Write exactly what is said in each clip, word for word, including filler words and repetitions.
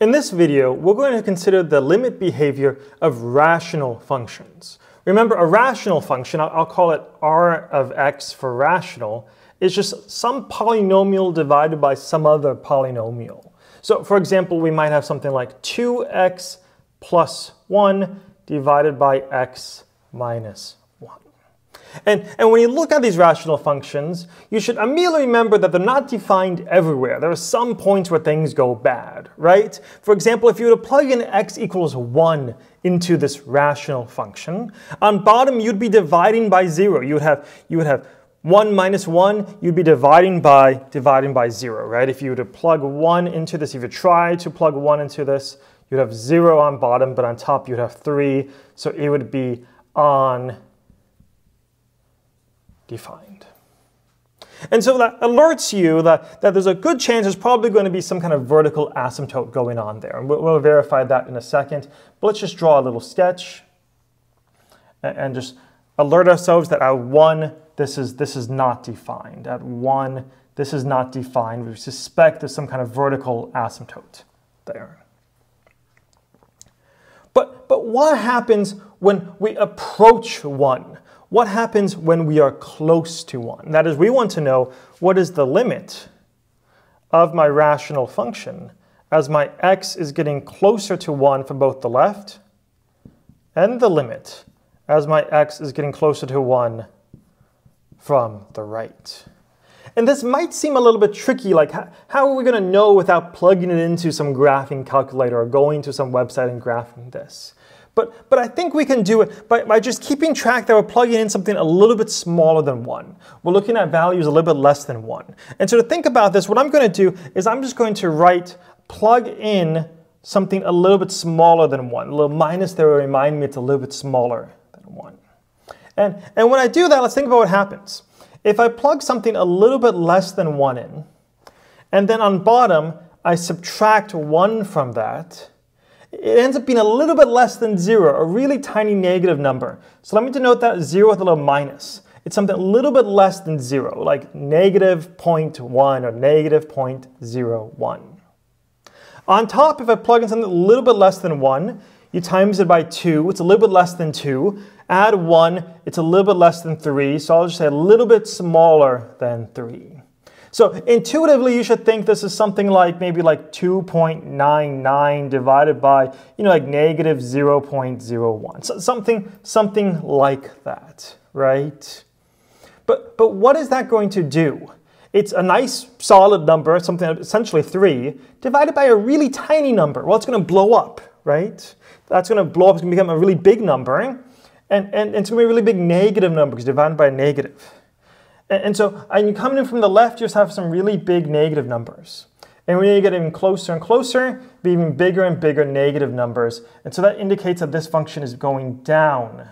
In this video, we're going to consider the limit behavior of rational functions. Remember, a rational function, I'll call it R of x for rational, is just some polynomial divided by some other polynomial. So for example, we might have something like two x plus one divided by x minus one. And, and when you look at these rational functions, you should immediately remember that they're not defined everywhere. There are some points where things go bad, right? For example, if you were to plug in x equals one into this rational function, on bottom you'd be dividing by zero. You would have, you would have one minus one, you'd be dividing by, dividing by zero, right? If you were to plug one into this, if you try to plug one into this, you'd have zero on bottom, but on top you'd have three, so it would be on defined. And so that alerts you that, that there's a good chance there's probably going to be some kind of vertical asymptote going on there. And we'll, we'll verify that in a second. But let's just draw a little sketch and, and just alert ourselves that at one, this is, this is not defined. At one, this is not defined. We suspect there's some kind of vertical asymptote there. But, but what happens when we approach one? What happens when we are close to one? That is, we want to know what is the limit of my rational function as my x is getting closer to one from both the left and the limit as my x is getting closer to one from the right. And this might seem a little bit tricky, like how, how are we going to know without plugging it into some graphing calculator or going to some website and graphing this? But, but I think we can do it by, by just keeping track that we're plugging in something a little bit smaller than one. We're looking at values a little bit less than one. And so to think about this, what I'm going to do is I'm just going to write plug in something a little bit smaller than one. A little minus there will remind me it's a little bit smaller than one. And, and when I do that, let's think about what happens. If I plug something a little bit less than one in, and then on bottom I subtract one from that, it ends up being a little bit less than zero, a really tiny negative number. So let me denote that zero with a little minus. It's something a little bit less than zero, like negative zero point one or negative zero point zero one. On top, if I plug in something a little bit less than one, you times it by two, it's a little bit less than two. Add one, it's a little bit less than three, so I'll just say a little bit smaller than three. So intuitively, you should think this is something like maybe like two point nine nine divided by, you know, like negative zero point zero one. So something, something like that, right? But, but what is that going to do? It's a nice solid number, something essentially three, divided by a really tiny number. Well, it's going to blow up, right? That's going to blow up. It's going to become a really big number. And, and, and it's going to be a really big negative number because divided by a negative. And so, and you coming in from the left, you just have some really big negative numbers. And when you get even closer and closer, be even bigger and bigger negative numbers. And so that indicates that this function is going down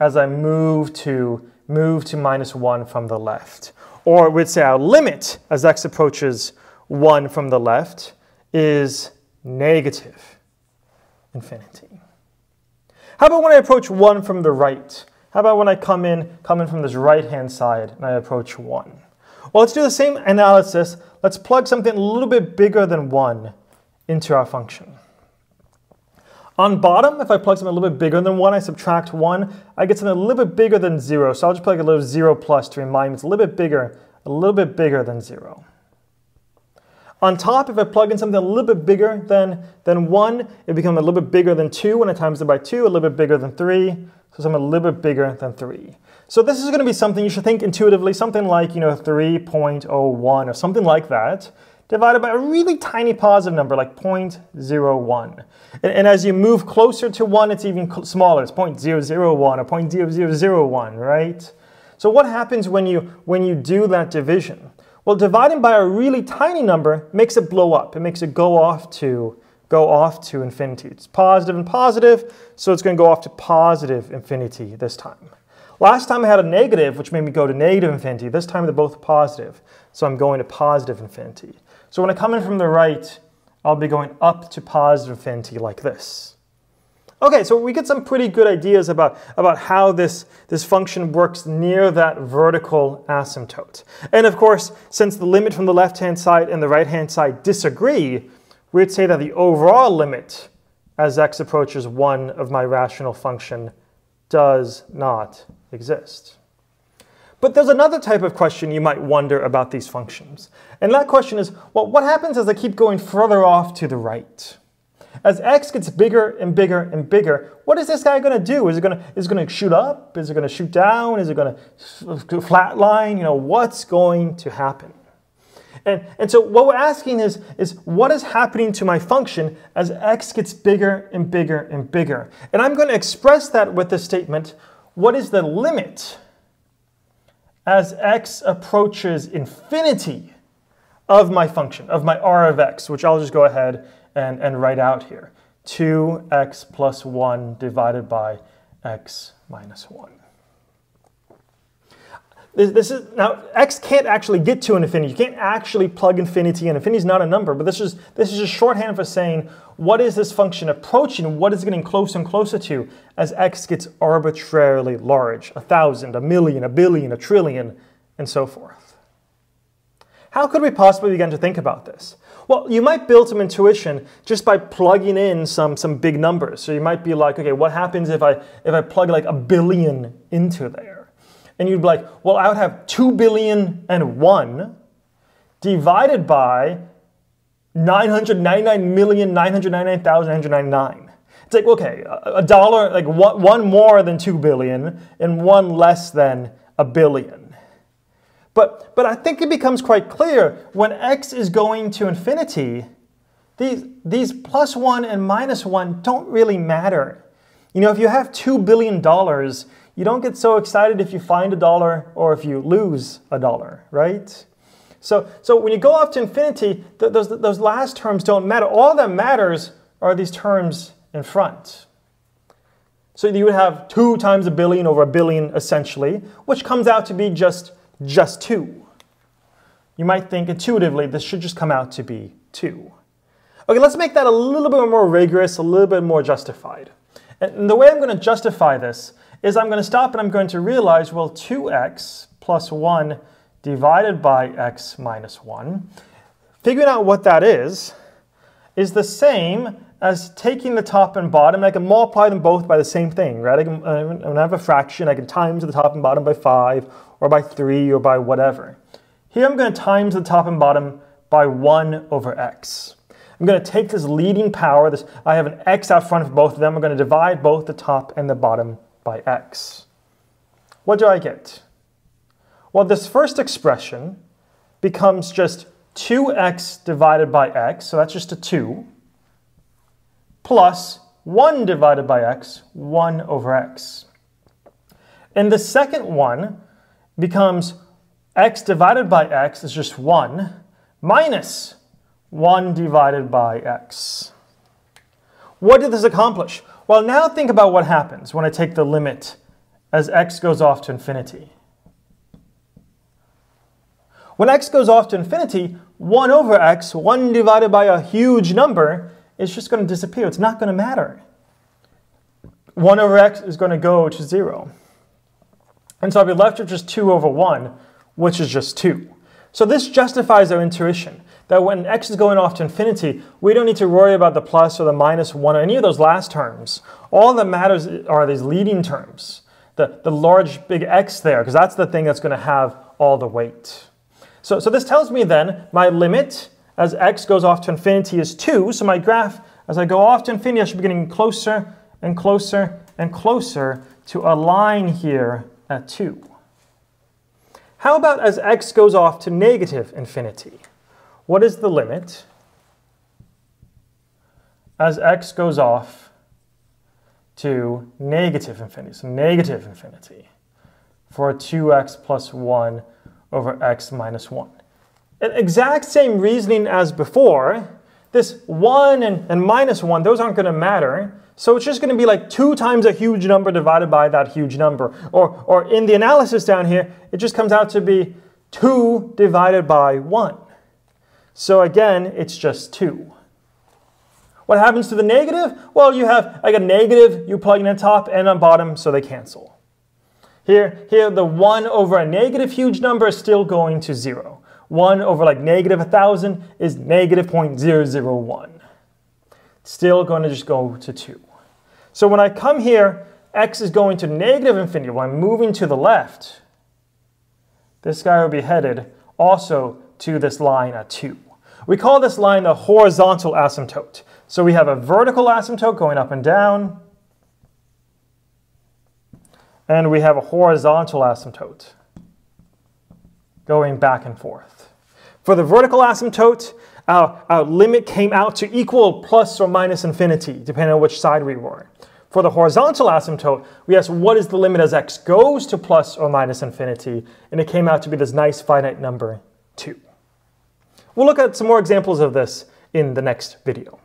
as I move to, move to minus one from the left. Or we'd say our limit as x approaches one from the left is negative infinity. How about when I approach one from the right? How about when I come in, come in from this right-hand side and I approach one? Well, let's do the same analysis. Let's plug something a little bit bigger than one into our function. On bottom, if I plug something a little bit bigger than one, I subtract one, I get something a little bit bigger than zero. So I'll just plug a little zero plus to remind me it's a little bit bigger, a little bit bigger than zero. On top, if I plug in something a little bit bigger than, than one, it becomes a little bit bigger than two. When I times it by two, a little bit bigger than three. So something a little bit bigger than three. So this is going to be something you should think intuitively, something like, you know, three point zero one or something like that, divided by a really tiny positive number, like zero point zero one. And, and as you move closer to one, it's even smaller. It's zero point zero zero one or zero point zero zero zero one, right? So what happens when you, when you do that division? Well, dividing by a really tiny number makes it blow up. It makes it go off to, go off to infinity. It's positive and positive, so it's going to go off to positive infinity this time. Last time I had a negative, which made me go to negative infinity. This time they're both positive, so I'm going to positive infinity. So when I come in from the right, I'll be going up to positive infinity like this. Okay, so we get some pretty good ideas about, about how this, this function works near that vertical asymptote. And of course, since the limit from the left-hand side and the right-hand side disagree, we'd say that the overall limit as x approaches one of my rational function does not exist. But there's another type of question you might wonder about these functions. And that question is, well, what happens as I keep going further off to the right? As x gets bigger and bigger and bigger, what is this guy going to do? Is it going to, is it going to shoot up? Is it going to shoot down? Is it going to flatline? You know, what's going to happen? And, and so what we're asking is, is what is happening to my function as x gets bigger and bigger and bigger? And I'm going to express that with the statement, what is the limit as x approaches infinity of my function, of my r of x, which I'll just go ahead and, and write out here. two x plus one divided by x minus one. This, this is, now, x can't actually get to an infinity. You can't actually plug infinity in. Infinity is not a number, but this is, this is just shorthand for saying, what is this function approaching? What is it getting closer and closer to as x gets arbitrarily large? A thousand, a million, a billion, a trillion, and so forth. How could we possibly begin to think about this? Well, you might build some intuition just by plugging in some, some big numbers. So you might be like, okay, what happens if I, if I plug like a billion into there? And you'd be like, well, I would have two billion and one divided by nine hundred ninety-nine million nine hundred ninety-nine thousand nine hundred ninety-nine. It's like, okay, a dollar, like one more than two billion and one less than a billion. But, but I think it becomes quite clear when x is going to infinity, these, these plus one and minus one don't really matter. You know, if you have two billion dollars, you don't get so excited if you find a dollar or if you lose a dollar, right? So, so when you go off to infinity, th those, those last terms don't matter. All that matters are these terms in front. So you would have two times a billion over a billion, essentially, which comes out to be just, just two. You might think intuitively this should just come out to be two. Okay, let's make that a little bit more rigorous, a little bit more justified. And the way I'm going to justify this is I'm going to stop and I'm going to realize, well, two x plus one divided by x minus one, figuring out what that is, is the same as taking the top and bottom, and I can multiply them both by the same thing, right? I can, when I have a fraction, I can times the top and bottom by five, or by three, or by whatever. Here I'm going to times the top and bottom by one over x. I'm going to take this leading power, this, I have an x out front of both of them, I'm going to divide both the top and the bottom by x. What do I get? Well, this first expression becomes just two x divided by x, so that's just a two, plus one divided by x, one over x. And the second one becomes x divided by x is just one, minus one divided by x. What did this accomplish? Well, now think about what happens when I take the limit as x goes off to infinity. When x goes off to infinity, one over x, one divided by a huge number, is just going to disappear. It's not going to matter. one over x is going to go to zero. And so I'll be left with just two over one, which is just two. So this justifies our intuition that when x is going off to infinity, we don't need to worry about the plus or the minus one or any of those last terms. All that matters are these leading terms, the, the large big x there, because that's the thing that's going to have all the weight. So, so this tells me then my limit as x goes off to infinity is two. So my graph, as I go off to infinity, I should be getting closer and closer and closer to a line here at two. How about as x goes off to negative infinity? What is the limit as x goes off to negative infinity? So negative infinity for two x plus one over x minus one. Exact same reasoning as before. This one and, and minus one, those aren't going to matter. So it's just going to be like two times a huge number divided by that huge number. Or, or in the analysis down here, it just comes out to be two divided by one. So again, it's just two. What happens to the negative? Well, you have like a negative, you plug in on top and on bottom, so they cancel. Here, here the one over a negative huge number is still going to zero. one over like negative one thousand is negative zero point zero zero one. still going to just go to two. So when I come here, x is going to negative infinity. When I'm moving to the left, this guy will be headed also to this line at two. We call this line the horizontal asymptote. So we have a vertical asymptote going up and down, and we have a horizontal asymptote going back and forth. For the vertical asymptote, our, our limit came out to equal plus or minus infinity, depending on which side we were. For the horizontal asymptote, we asked what is the limit as x goes to plus or minus infinity, and it came out to be this nice finite number two. We'll look at some more examples of this in the next video.